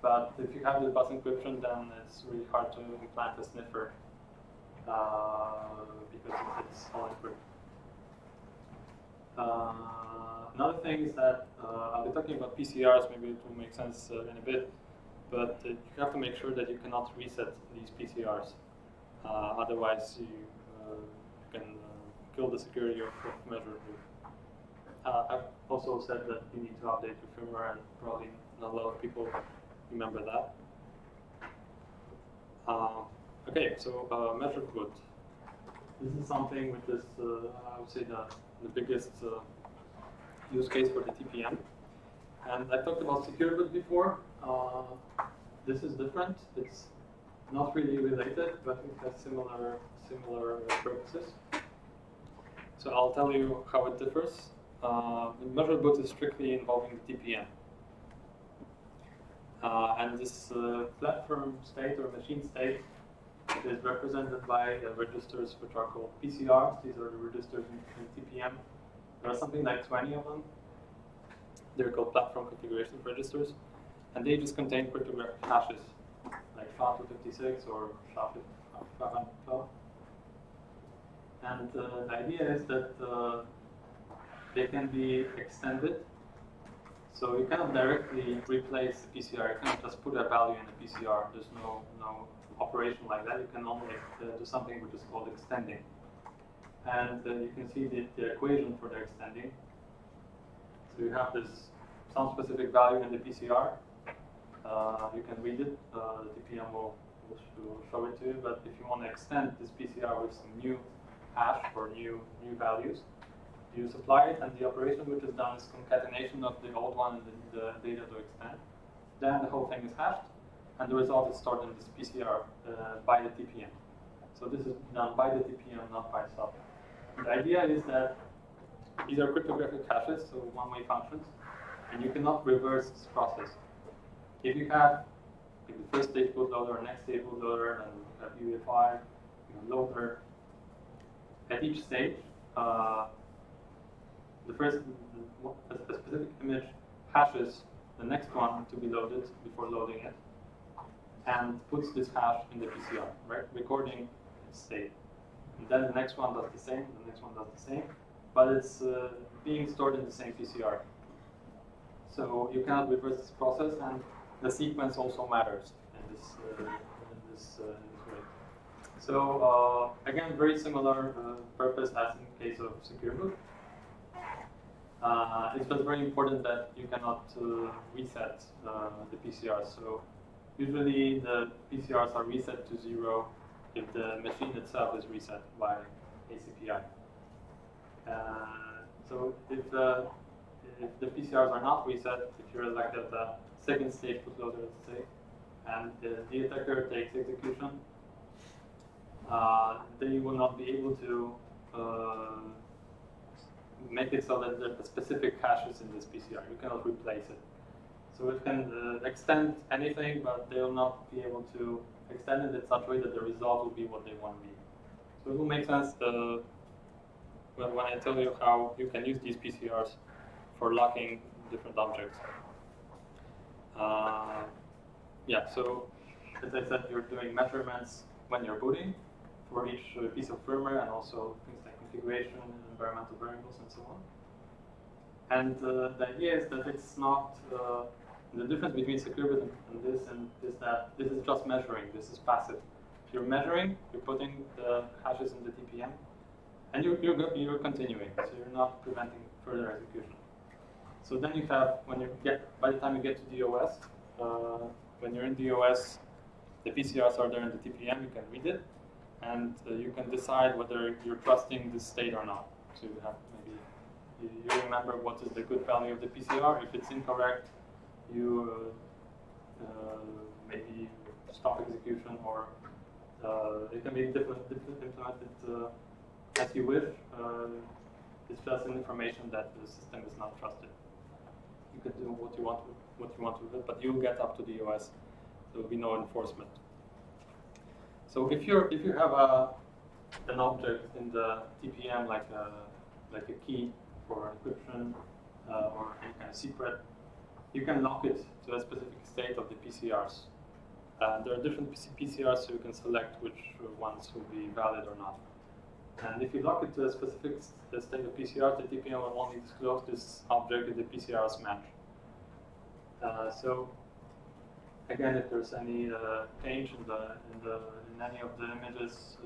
But if you have the bus encryption, then it's really hard to implant a sniffer because it's all encrypted. Another thing is that I'll be talking about PCRs, maybe it will make sense in a bit, but you have to make sure that you cannot reset these PCRs. Otherwise, you can kill the security of the measure. I've also said that you need to update your firmware, and probably not a lot of people remember that. Okay, so measured boot. This is something which is, I would say, the biggest use case for the TPM. And I talked about Secure Boot before. This is different. It's not really related, but it has similar purposes. So I'll tell you how it differs. Measured boot is strictly involving the TPM. And this platform state or machine state is represented by registers which are called PCRs. These are the registers in TPM. There are something like 20 of them. They're called platform configuration registers. And they just contain cryptographic hashes, like SHA-256 or SHA-512. And the idea is that they can be extended. So you cannot directly replace the PCR. You cannot just put a value in the PCR. There's no operation like that. You can only do something which is called extending. And you can see the equation for the extending. So you have some specific value in the PCR. You can read it. The TPM will show it to you. But if you want to extend this PCR with some new hash or new values, you supply it, and the operation which is done is concatenation of the old one and the data to extend. Then the whole thing is hashed, and the result is stored in this PCR by the TPM. So this is done by the TPM, not by itself. The idea is that these are cryptographic hashes, so one-way functions, and you cannot reverse this process. If you have the first stage bootloader, next stage bootloader, and you have UEFI, you have loader. At each stage, a specific image hashes the next one to be loaded before loading it, and puts this hash in the PCR, right? Recording its state. And then the next one does the same. The next one does the same, but it's being stored in the same PCR. So you cannot reverse this process, and the sequence also matters in this way. So again, very similar purpose as in case of Secure Boot. It's just very important that you cannot reset the PCRs. So usually the PCRs are reset to zero if the machine itself is reset by ACPI. So if the PCRs are not reset, if you're like at the second stage bootloader, let's say, and the attacker takes execution, they will not be able to make it so that the specific hash is in this PCR. You cannot replace it. So it can extend anything, but they will not be able to extend it in such a way that the result will be what they want to be. So it will make sense when I tell you how you can use these PCRs for locking different objects. Yeah, so as I said, you're doing measurements when you're booting. for each piece of firmware, and also things like configuration, environmental variables, and so on. And the idea is that it's not the difference between SecureBoot and this is that this is just measuring. This is passive. If you're measuring, you're putting the hashes in the TPM, and you're continuing. So you're not preventing further execution. So then you have, by the time you get to DOS, when you're in DOS, the PCRs are there in the TPM. You can read it, and you can decide whether you're trusting this state or not. So you have you remember what is the good value of the PCR. If it's incorrect, you maybe stop execution, or it can be implemented as you wish. It's just an information that the system is not trusted. You can do what you want with it, but you'll get up to the OS. There will be no enforcement. So if you have an object in the TPM like a key for encryption or any kind of secret, you can lock it to a specific state of the PCRs. There are different PCRs, so you can select which ones will be valid or not. And if you lock it to a specific state of PCR, the TPM will only disclose this object if the PCRs match. So again, if there's any change in any of the images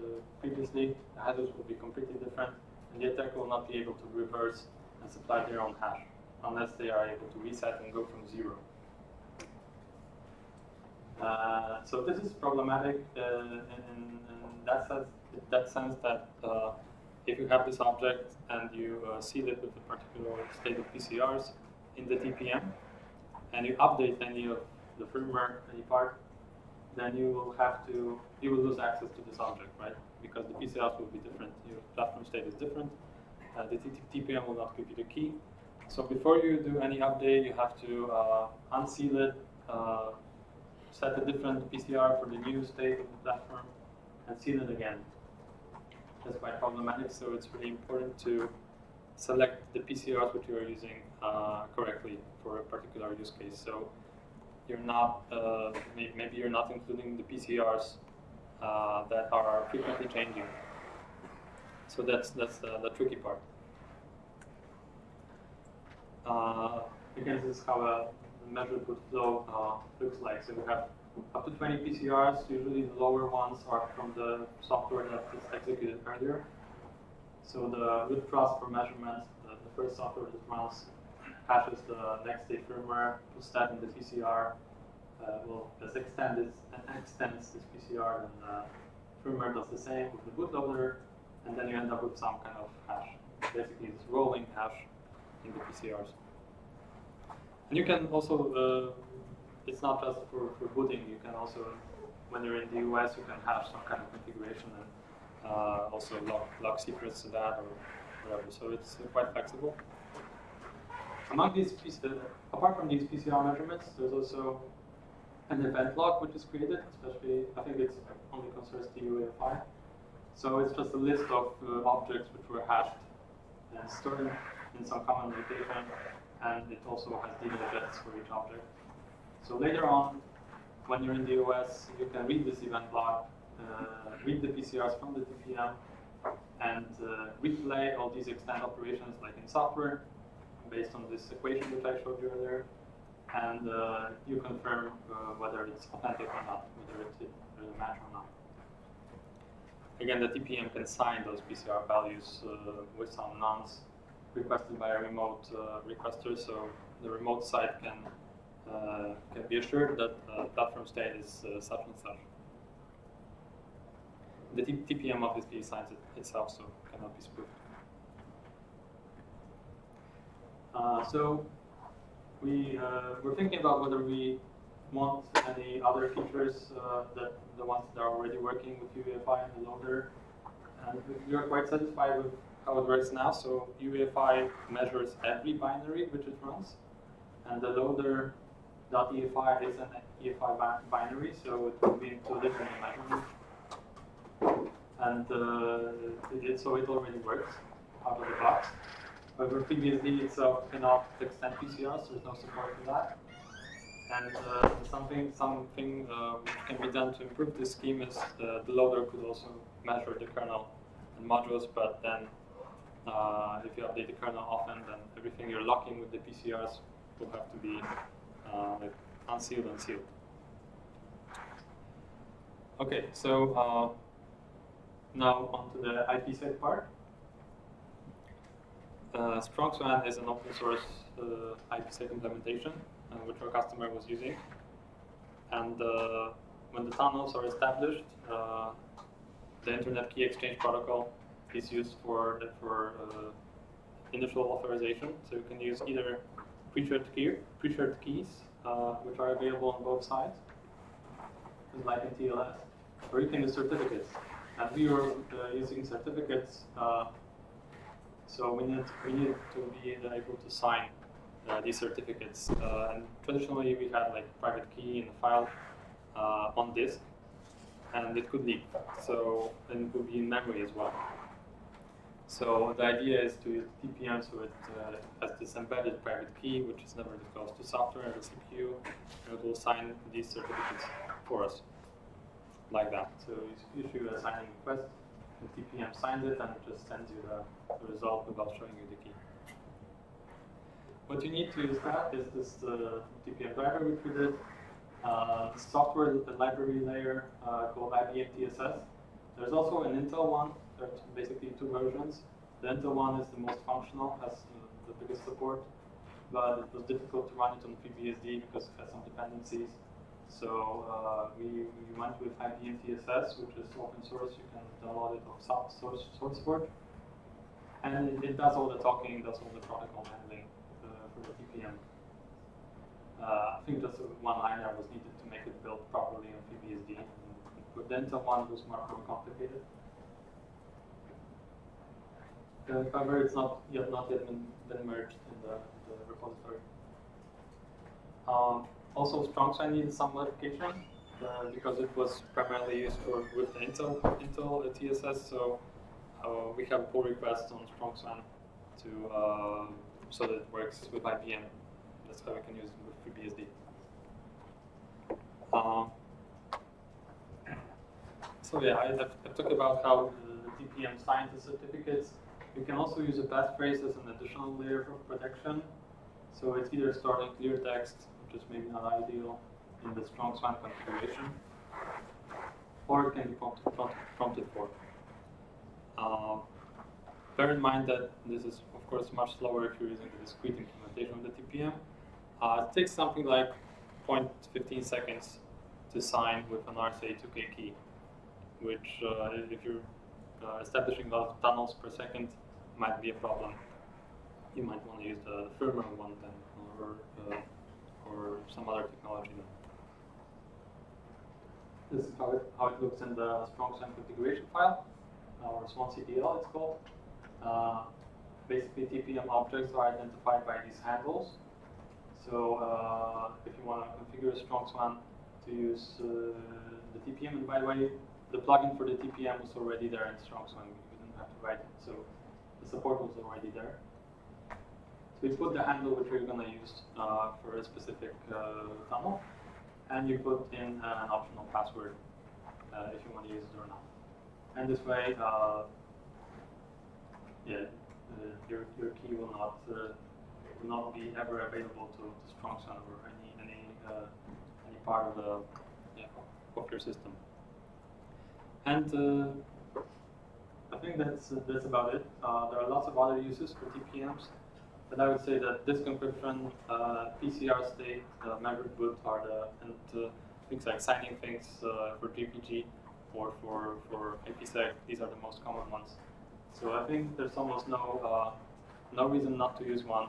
previously, the hashes will be completely different, and the attacker will not be able to reverse and supply their own hash unless they are able to reset and go from zero. So this is problematic in that sense that if you have this object and you seal it with a particular state of PCRs in the TPM, and you update any of the firmware, any part, then you will lose access to this object, right? Because the PCRs will be different, your platform state is different, the TPM will not give you the key. So before you do any update, you have to unseal it, set a different PCR for the new state of the platform, and seal it again. That's quite problematic, so it's really important to select the PCRs which you are using correctly for a particular use case. So you're not, maybe you're not including the PCRs that are frequently changing. So that's the tricky part. Again, this is how a measured boot flow looks like. So we have up to 20 PCRs. Usually the lower ones are from the software that is executed earlier. So the root trust for measurements, the first software that runs hashes the next day firmware, puts that in the PCR, will just extends this PCR, and the firmware does the same with the bootloader, and then you end up with some kind of hash. Basically, it's rolling hash in the PCRs. And you can also, it's not just for booting, you can also, when you're in the US, you can hash some kind of configuration and also lock secrets to that or whatever. So it's quite flexible. Apart from these PCR measurements, there's also an event log which is created, especially, I think it's only concerns the UEFI. So it's just a list of objects which were hashed and stored in some common location, and it also has dealing events for each object. So later on, when you're in the OS, you can read this event log, read the PCRs from the TPM, and replay all these extend operations like in software, based on this equation which I showed you earlier, and you confirm whether it's authentic or not, whether it's a match or not. Again, the TPM can sign those PCR values with some nonce requested by a remote requester, so the remote side can be assured that platform state is such and such. The TPM obviously signs it itself, so it cannot be spoofed. So we're thinking about whether we want any other features than the ones that are already working with UEFI and the loader. And we are quite satisfied with how it works now. So UEFI measures every binary which it runs, and the loader.EFI is an EFI binary, so it will be included in the measurement. And so it already works out of the box. However, FreeBSD itself cannot extend PCRs, so there's no support for that. And something can be done to improve this scheme is the loader could also measure the kernel and modules, but then if you update the kernel often, then everything you're locking with the PCRs will have to be unsealed and sealed. Okay, so now onto the IPsec part. StrongSwan is an open source IPsec implementation which our customer was using. And when the tunnels are established, the Internet Key Exchange Protocol is used for initial authorization. So you can use either pre-shared keys, which are available on both sides, like in TLS, or you can use certificates. And we were using certificates, so we needed to be able to sign these certificates. And traditionally, we had like private key in a file on disk, and it could leak. So and it would be in memory as well. So the idea is to use TPM, so it has this embedded private key, which is never disclosed to software or CPU, and it will sign these certificates for us, like that. So you issue a signing request, the TPM signs it, and it just sends you the result without showing you the key. What you need to use that is this TPM driver, which we did, the software library layer called IBM TSS. There's also an Intel one. There are basically two versions. The Intel one is the most functional, has the biggest support, but it was difficult to run it on FreeBSD because it has some dependencies. So we went with IBM TSS, which is open source. You can download it off SourceForge. And it does all the talking, does all the protocol handling for the TPM. I think just one liner was needed to make it build properly on FreeBSD. With the Intel one, it was more complicated. However, it's not yet been merged in the repository. Also, StrongSwan needed some modification because it was primarily used for with the Intel TSS. So we have a pull request on StrongSwan to so that it works with IBM. That's how we can use it with FreeBSD. So yeah, I talked about how the TPM signs the certificates. You can also use a passphrase as an additional layer for protection. So it's either stored in clear text, which is maybe not ideal in the StrongSwan configuration, or it can be prompted for. Bear in mind that this is, of course, much slower if you're using the discrete implementation of the TPM. It takes something like 0.15 seconds to sign with an RSA 2K key, which, if you're establishing a lot of tunnels per second, might be a problem. You might want to use the firmware one then, or some other technology. This is how it looks in the StrongSwan configuration file, or SwanCDL it's called. Basically, TPM objects are identified by these handles. So if you want to configure StrongSwan to use the TPM, and by the way, the plugin for the TPM was already there in StrongSwan. We didn't have to write it, so the support was already there. So you put the handle which you're going to use for a specific tunnel, and you put in an optional password if you want to use it or not. And this way, your key will not be ever available to StrongSwan or any part of your system. And I think that's about it. There are lots of other uses for TPMs, but I would say that disk encryption, PCR state, memory boot are and things like signing things for GPG or for IPsec. These are the most common ones. So I think there's almost no reason not to use one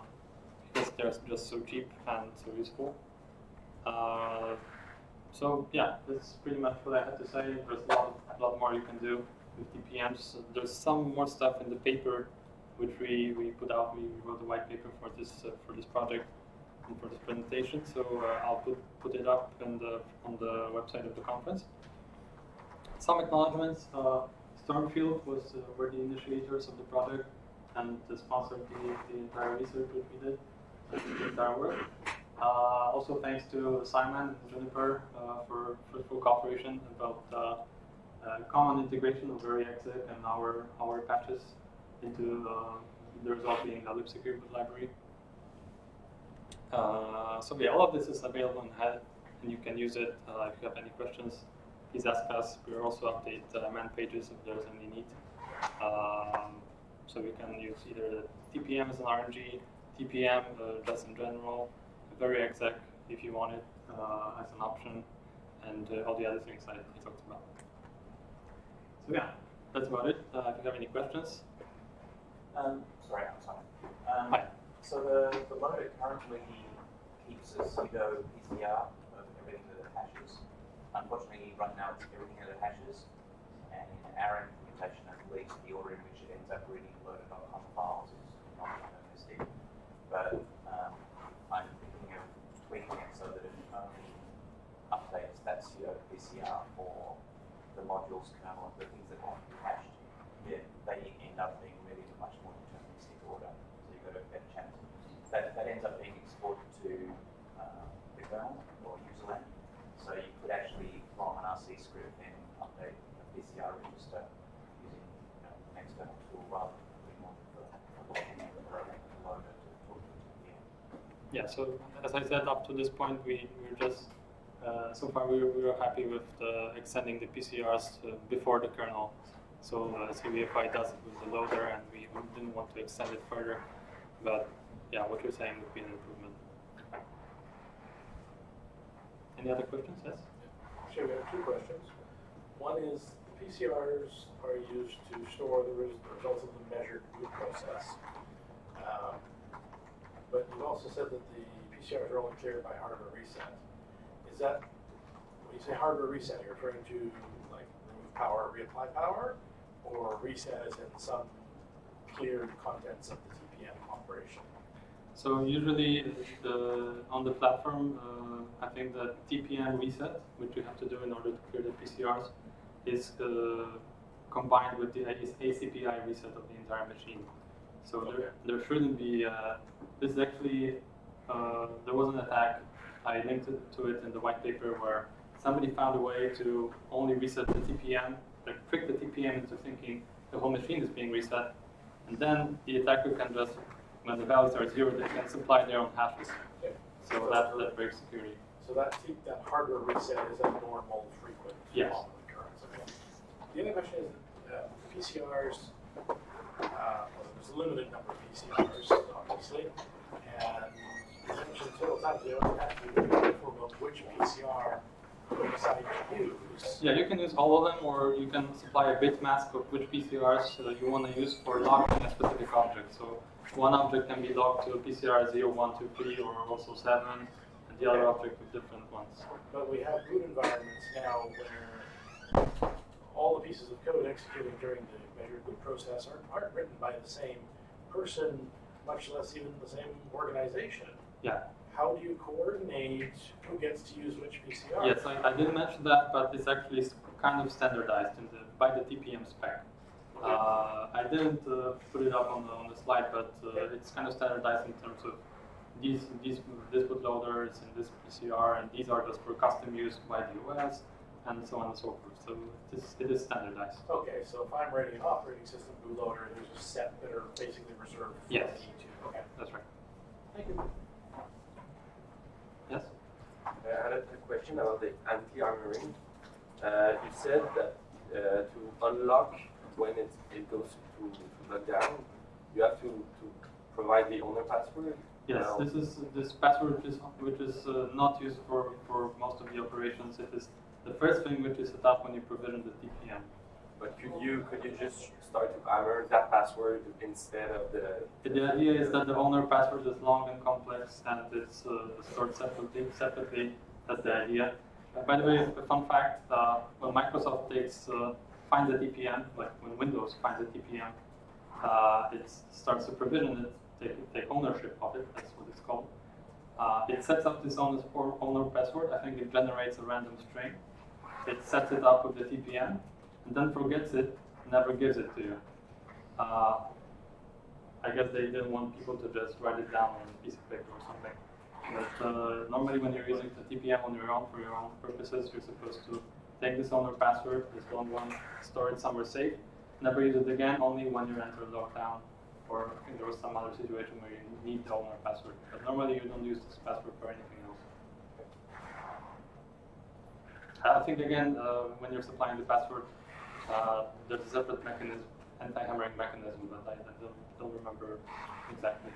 because they're just so cheap and so useful. So yeah, that's pretty much what I had to say. There's a lot more you can do with TPMs. There's some more stuff in the paper, which we put out. We wrote a white paper for this project and for this presentation. So I'll put it up on the website of the conference. Some acknowledgements. Stormfield were the initiators of the project and sponsored the entire research that we did and the entire work. Also thanks to Simon and Juniper for fruitful cooperation about common integration of VeriExec and our patches into the result being the libsecureboot library. So yeah, all of this is available in HEAD, and you can use it if you have any questions. Please ask us. We also update man pages if there's any need. So we can use either the TPM as an RNG, TPM just in general, VeriExec if you want it as an option, and all the other things I talked about. So yeah, that's about it. If you have any questions. Sorry, I'm sorry. Hi. So the loader currently keeps a pseudo PCR of everything that it hashes. Unfortunately, right now it's everything that it hashes, and in our implementation, at least, the order in which it ends up reading loader.com files is not MSD. But I'm thinking of tweaking it so that it only updates that pseudo PCR for the modules, kernel, the things that want to be hashed. Yeah, they end up being really in a much more deterministic order, so you've got a better chance. That ends up being exported to the kernel or user land. So you could actually run an RC script and update the PCR register using an external tool rather than doing all the programming loader to talk to the end. Yeah, so as I said, up to this point, we're just, so far we were happy with extending the PCRs before the kernel. So UEFI does it with the loader, and we didn't want to extend it further. But yeah, what you're saying would be an improvement. Any other questions? Yes? Yeah. Sure, we have two questions. One is the PCRs are used to store the results of the measured boot process. But you also said that the PCRs are only cleared by hardware reset. Is that, when you say hardware reset, you're referring to like remove power, reapply power, or reset as in some cleared contents of the TPM operation? So usually on the platform, I think the TPM reset, which you have to do in order to clear the PCRs, is combined with the ACPI reset of the entire machine. So okay. there shouldn't be, this is actually, there was an attack, I linked to it in the white paper, where somebody found a way to only reset the TPM, like trick the TPM into thinking the whole machine is being reset, and then the attacker can just, when the values are zero, they can supply their own hashes. Okay. So that breaks security. So that hardware reset is a normal, frequent occurrence. Okay. The other question is PCRs, well, there's a limited number of PCRs, obviously, and as I mentioned several times, you don't have to be careful about which PCR you decide to use. Yeah, you can use all of them, or you can supply a bit mask of which PCRs you want to use for locking a specific object. So one object can be locked to a PCR 0, 1, 2, 3, or also 7, and the other object with different ones. But we have boot environments now where all the pieces of code executing during the measured boot process aren't written by the same person, much less even the same organization. Yeah. How do you coordinate who gets to use which PCR? Yes, I didn't mention that, but it's actually kind of standardized in by the TPM spec. Okay. I didn't put it up on the slide, but it's kind of standardized in terms of this bootloader is in this PCR, and these are just for custom use by the OS, and so on and so forth. So it is standardized. Okay, so if I'm writing an operating system bootloader, there's a set that are basically reserved for E2. Okay, that's right. Thank you. Yes? I had a question about the anti-armoring. You said that to unlock when it goes to lockdown, you have to provide the owner password? Yes, this password which is not used for most of the operations. It is the first thing which is set up when you provision the TPM. But could you just start to armor that password instead of the idea is that the owner password is long and complex, and it's stored separately. That's the idea. By the way, a fun fact, when Microsoft finds a TPM, like when Windows finds a TPM, it starts to provision it, take ownership of it, that's what it's called. It sets up this owner password. I think it generates a random string. It sets it up with the TPM, and then forgets it, never gives it to you. I guess they didn't want people to just write it down on a piece of paper or something. But normally when you're using the TPM on your own for your own purposes, you're supposed to take this owner password, this long one, store it somewhere safe, never use it again, only when you're under lockdown or if there was some other situation where you need the owner password. But normally you don't use this password for anything else. I think, again, when you're supplying the password, there's a separate mechanism, anti-hammering mechanism, but I don't remember exactly.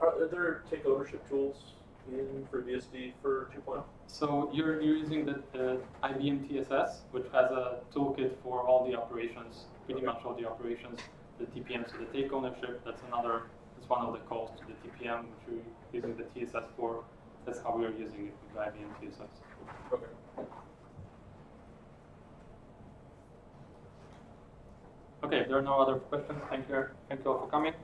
Are there take ownership tools in FreeBSD for 2.0? So you're using the IBM TSS, which has a toolkit for all the operations, pretty much all the operations, the TPM, so the take ownership, that's one of the calls to the TPM, which you're using the TSS for. That's how we're using it with the IBM TSS. Okay. Okay, if there are no other questions, thank you all for coming.